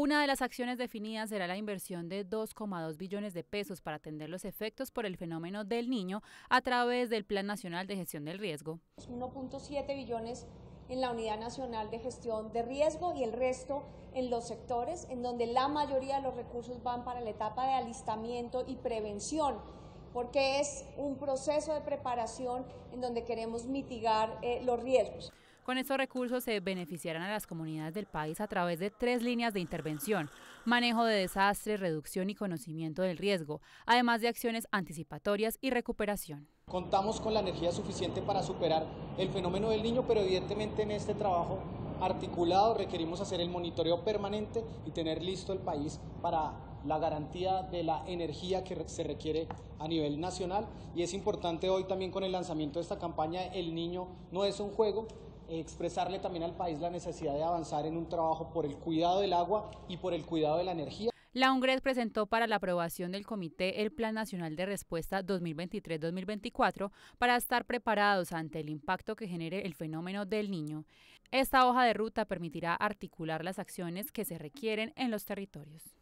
Una de las acciones definidas será la inversión de 2,2 billones de pesos para atender los efectos por el fenómeno del Niño a través del Plan Nacional de Gestión del Riesgo. 1,7 billones en la Unidad Nacional de Gestión de Riesgo y el resto en los sectores, en donde la mayoría de los recursos van para la etapa de alistamiento y prevención, porque es un proceso de preparación en donde queremos mitigar los riesgos. Con estos recursos se beneficiarán a las comunidades del país a través de 3 líneas de intervención: manejo de desastres, reducción y conocimiento del riesgo, además de acciones anticipatorias y recuperación. Contamos con la energía suficiente para superar el fenómeno del Niño, pero evidentemente en este trabajo articulado requerimos hacer el monitoreo permanente y tener listo el país para la garantía de la energía que se requiere a nivel nacional. Y es importante hoy también, con el lanzamiento de esta campaña El Niño no es un juego, expresarle también al país la necesidad de avanzar en un trabajo por el cuidado del agua y por el cuidado de la energía. La UNGRD presentó para la aprobación del comité el Plan Nacional de Respuesta 2023-2024 para estar preparados ante el impacto que genere el fenómeno del Niño. Esta hoja de ruta permitirá articular las acciones que se requieren en los territorios.